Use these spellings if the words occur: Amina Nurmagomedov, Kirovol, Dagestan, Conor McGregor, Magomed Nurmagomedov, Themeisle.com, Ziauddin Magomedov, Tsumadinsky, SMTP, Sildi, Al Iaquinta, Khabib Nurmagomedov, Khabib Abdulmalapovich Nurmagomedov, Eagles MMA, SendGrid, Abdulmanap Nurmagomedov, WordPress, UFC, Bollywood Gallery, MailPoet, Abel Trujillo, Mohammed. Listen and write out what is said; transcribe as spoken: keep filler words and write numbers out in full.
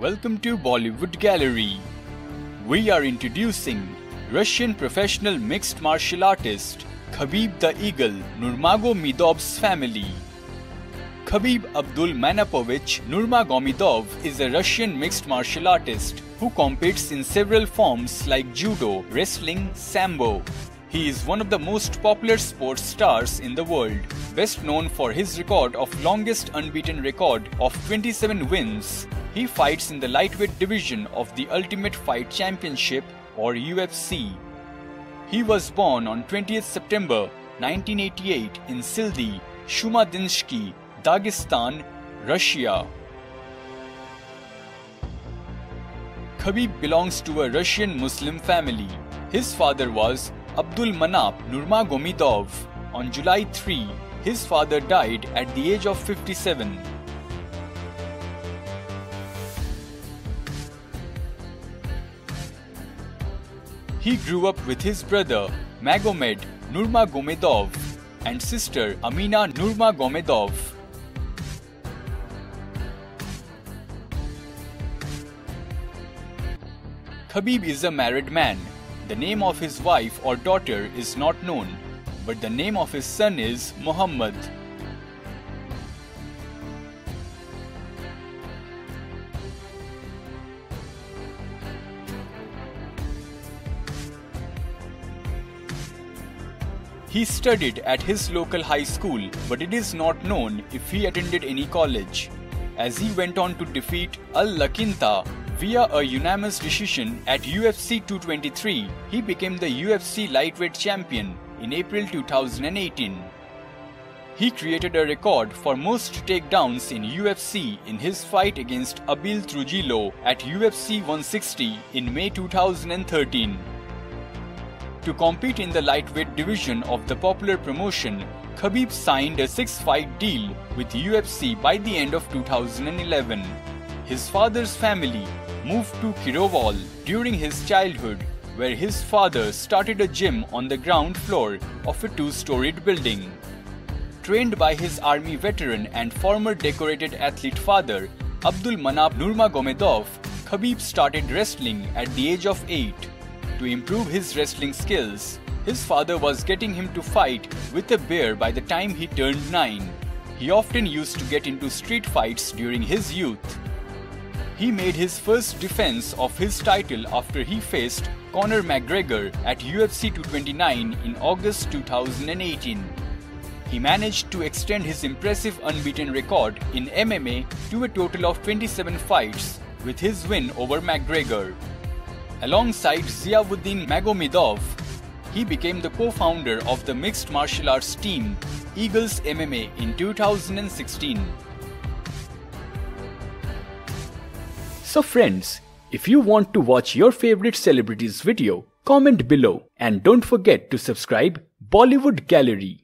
Welcome to Bollywood Gallery. We are introducing Russian professional mixed martial artist Khabib the Eagle Nurmagomedov's family. Khabib Abdulmalapovich Nurmagomedov is a Russian mixed martial artist who competes in several forms like judo, wrestling, sambo. He is one of the most popular sports stars in the world, best known for his record of longest unbeaten record of twenty-seven wins. He fights in the lightweight division of the Ultimate Fight Championship or U F C. He was born on twentieth September nineteen eighty-eight in Sildi, Tsumadinsky, Dagestan, Russia. Khabib belongs to a Russian Muslim family. His father was Abdulmanap Nurmagomedov. On July third, his father died at the age of fifty-seven. He grew up with his brother Magomed Nurmagomedov and sister Amina Nurmagomedov. Khabib is a married man. The name of his wife or daughter is not known, but the name of his son is Mohammed. He studied at his local high school, but it is not known if he attended any college, as he went on to defeat Al Iaquinta via a unanimous decision at U F C two twenty-three, he became the U F C lightweight champion in April two thousand eighteen. He created a record for most takedowns in U F C in his fight against Abel Trujillo at U F C one sixty in May two thousand thirteen. To compete in the lightweight division of the popular promotion, Khabib signed a six-fight deal with U F C by the end of two thousand eleven. His father's family moved to Kirovol during his childhood, where his father started a gym on the ground floor of a two-storied building. Trained by his army veteran and former decorated athlete father, Abdulmanap Nurmagomedov, Khabib started wrestling at the age of eight. To improve his wrestling skills, his father was getting him to fight with a bear by the time he turned nine. He often used to get into street fights during his youth. He made his first defense of his title after he faced Conor McGregor at U F C two twenty-nine in August two thousand eighteen. He managed to extend his impressive unbeaten record in M M A to a total of twenty-seven fights with his win over McGregor. Alongside Ziauddin Magomedov, he became the co-founder of the mixed martial arts team Eagles M M A in two thousand sixteen. So friends, if you want to watch your favorite celebrities' video, comment below and don't forget to subscribe Bollywood Gallery.